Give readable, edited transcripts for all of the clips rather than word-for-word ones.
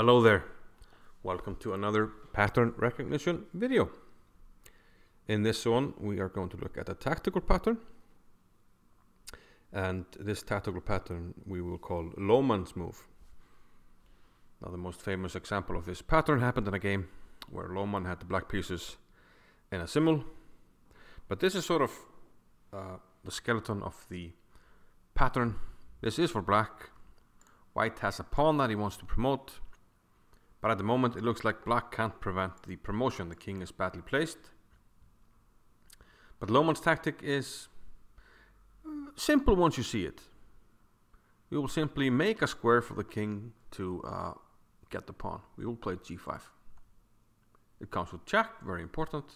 Hello there, welcome to another pattern recognition video. In this one we are going to look at a tactical pattern, and this tactical pattern we will call Loman's Move. Now, the most famous example of this pattern happened in a game where Loman had the black pieces in a symbol, but this is sort of the skeleton of the pattern. This is for black. White has a pawn that he wants to promote, but at the moment it looks like black can't prevent the promotion. The king is badly placed. But Loman's tactic is simple once you see it. We will simply make a square for the king to get the pawn. We will play g5. It comes with check, very important.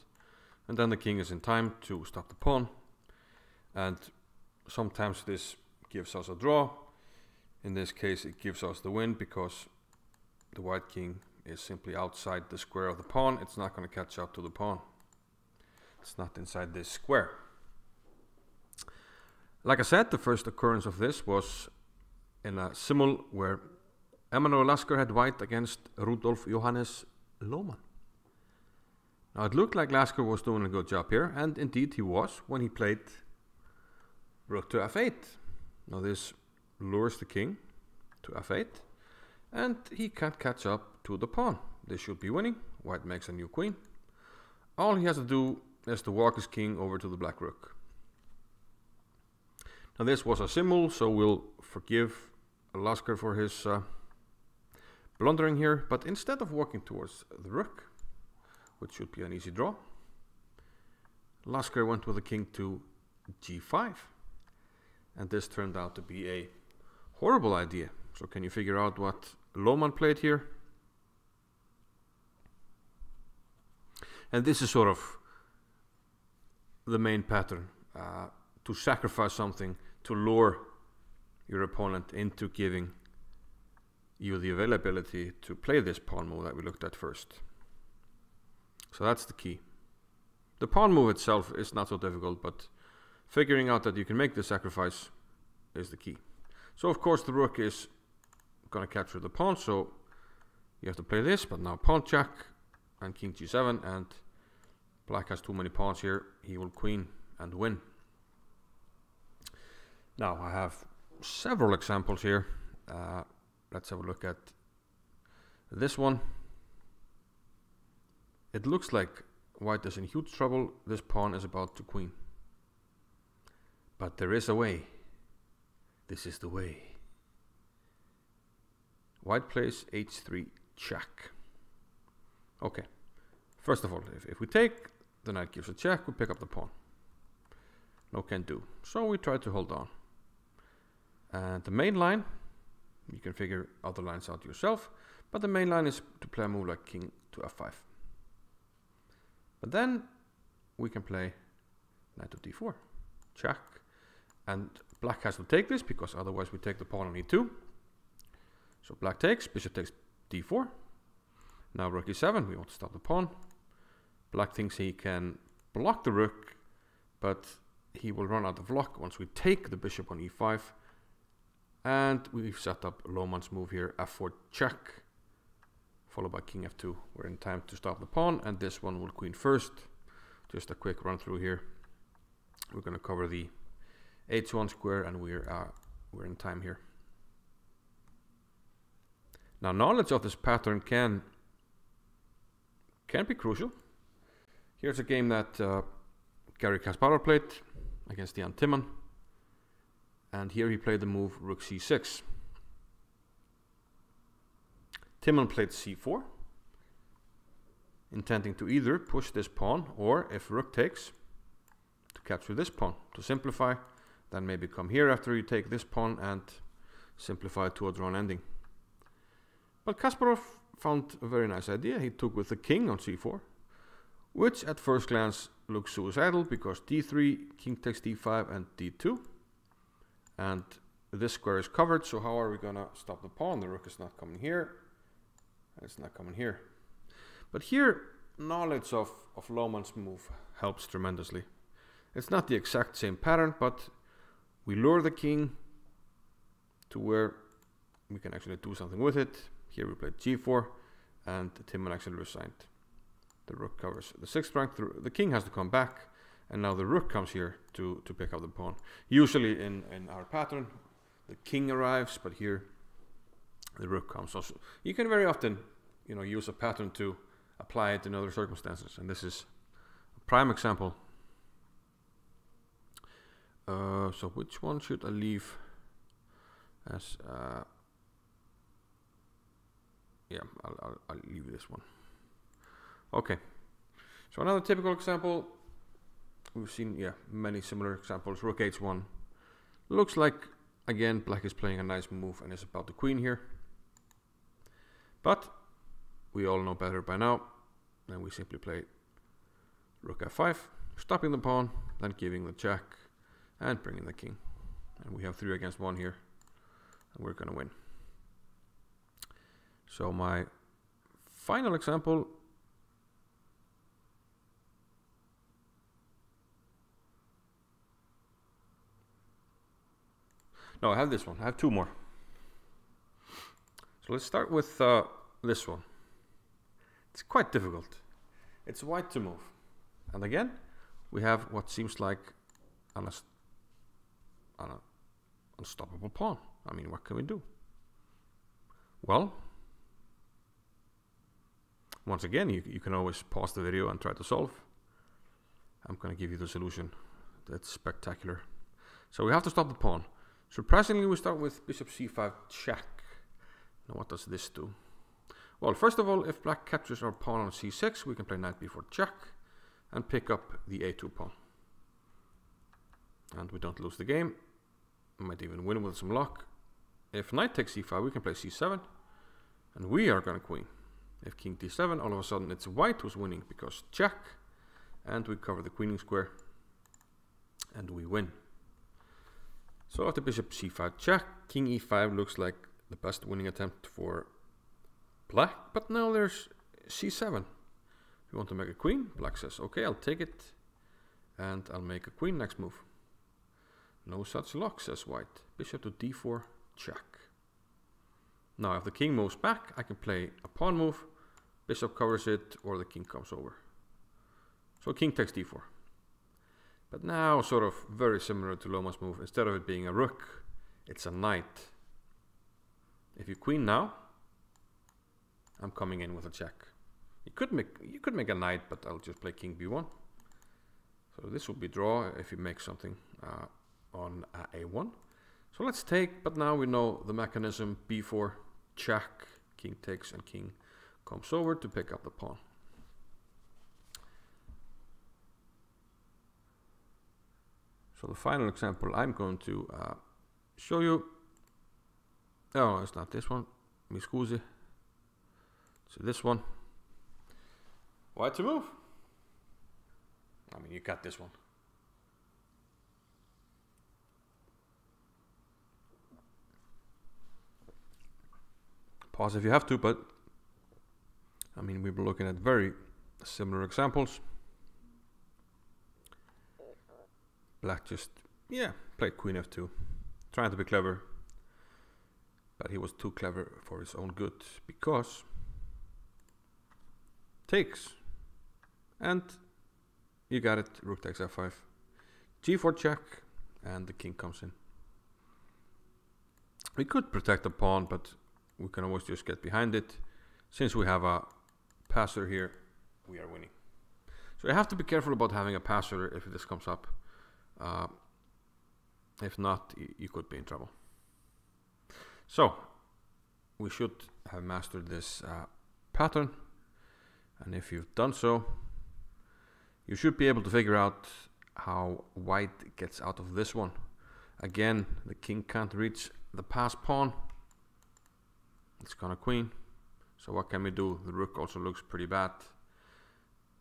And then the king is in time to stop the pawn. And sometimes this gives us a draw. In this case it gives us the win because the white king is simply outside the square of the pawn. It's not going to catch up to the pawn. It's not inside this square. Like I said, the first occurrence of this was in a symbol where Emmanuel Lasker had white against Rudolf Johannes Loman. Now, it looked like Lasker was doing a good job here, and indeed he was when he played rook to f8. Now this lures the king to f8. And he can't catch up to the pawn. They should be winning. White makes a new queen. All he has to do is to walk his king over to the black rook. Now, this was a symbol, so we'll forgive Lasker for his blundering here. But instead of walking towards the rook, which should be an easy draw, Lasker went with the king to g5. And this turned out to be a horrible idea. So can you figure out what Loman played here? And this is sort of the main pattern, to sacrifice something to lure your opponent into giving you the availability to play this pawn move that we looked at first. So that's the key. The pawn move itself is not so difficult, but figuring out that you can make the sacrifice is the key. So of course the rook is going to capture the pawn, so you have to play this, but now pawn check and king g7, and black has too many pawns here. He will queen and win. Now, I have several examples here. Let's have a look at this one. It looks like white is in huge trouble. This pawn is about to queen, but there is a way. This is the way. White plays h3 check. Okay, first of all, if we take, the knight gives a check, we pick up the pawn. No can do. So we try to hold on. And the main line, you can figure other lines out yourself, but the main line is to play a move like king to f5. But then we can play knight to d4, check. And black has to take this because otherwise we take the pawn on e2. So black takes, bishop takes d4. Now rook e7, we want to stop the pawn. Black thinks he can block the rook, but he will run out of luck once we take the bishop on e5. And we've set up Loman's move here, f4 check, followed by king f2. We're in time to stop the pawn, and this one will queen first. Just a quick run through here. We're going to cover the h1 square, and we're in time here. Now, knowledge of this pattern can be crucial. Here's a game that Gary Kasparov played against Jan Timman, and here he played the move rook c6. Timman played c4, intending to either push this pawn, or if rook takes, to capture this pawn, to simplify. Then maybe come here after you take this pawn and simplify to a drawn ending. But Kasparov found a very nice idea. He took with the king on c4, which at first glance looks suicidal because d3, king takes d5 and d2. And this square is covered, so how are we going to stop the pawn? The rook is not coming here, and it's not coming here. But here, knowledge of Loman's move helps tremendously. It's not the exact same pattern, but we lure the king to where we can actually do something with it. Here we played g4, and Timman actually resigned. The rook covers the sixth rank. The king has to come back, and now the rook comes here to pick up the pawn. Usually in our pattern, the king arrives, but here the rook comes. Also, you can very often, you know, use a pattern to apply it in other circumstances, and this is a prime example. So which one should I leave as I'll leave this one. Okay, so another typical example. We've seen many similar examples. Rook h1 looks like, again, black is playing a nice move and is about the queen here, but we all know better by now. Then we simply play rook f5, stopping the pawn, then giving the check and bringing the king, and we have 3 against 1 here, and we're gonna win. So my final example . No, I have this one. I have 2 more. So let's start with this one. It's quite difficult. It's white to move. And again, we have what seems like an unstoppable pawn. I mean, what can we do? Well, once again, you can always pause the video and try to solve. I'm going to give you the solution. That's spectacular. So we have to stop the pawn. Surprisingly, we start with bishop c5 check. Now what does this do? Well, first of all, if black captures our pawn on c6, we can play knight b4 check and pick up the a2 pawn. And we don't lose the game. We might even win with some luck. If knight takes c5, we can play c7, and we are going to queen. If king d7, all of a sudden it's white who's winning because check, and we cover the queening square, and we win. So after bishop c5 check, king e5 looks like the best winning attempt for black, but now there's c7. We want to make a queen. Black says, okay, I'll take it, and I'll make a queen next move. No such luck, says white. Bishop to d4 check. Now if the king moves back, I can play a pawn move, bishop covers it, or the king comes over. So king takes d4. But now, sort of very similar to Loman's move, instead of it being a rook, it's a knight. If you queen now, I'm coming in with a check. You could make a knight, but I'll just play king b1. So this will be draw if you make something on a1. So let's take, but now we know the mechanism. b4 check, king takes, and king comes over to pick up the pawn. So the final example I'm going to show you. Oh, it's not this one. Mi scusi. So this one. White to move. I mean, you got this one. Pause if you have to, but I mean, we were looking at very similar examples. Black just, played queen f2, trying to be clever, but he was too clever for his own good, because takes, and you got it, rook takes f5, g4 check, and the king comes in. We could protect the pawn, but we can always just get behind it. Since we have a passer here, we are winning. So you have to be careful about having a passer if this comes up. If not, you could be in trouble. So we should have mastered this pattern, and if you've done so, you should be able to figure out how white gets out of this one. Again, the king can't reach the pass pawn. It's gonna queen. So what can we do? The rook also looks pretty bad,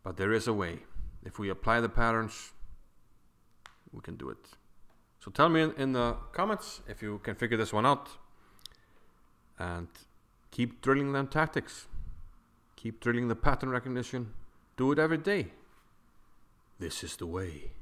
but there is a way. If we apply the patterns, we can do it. So tell me in the comments if you can figure this one out, and keep drilling them tactics. Keep drilling the pattern recognition. Do it every day. This is the way.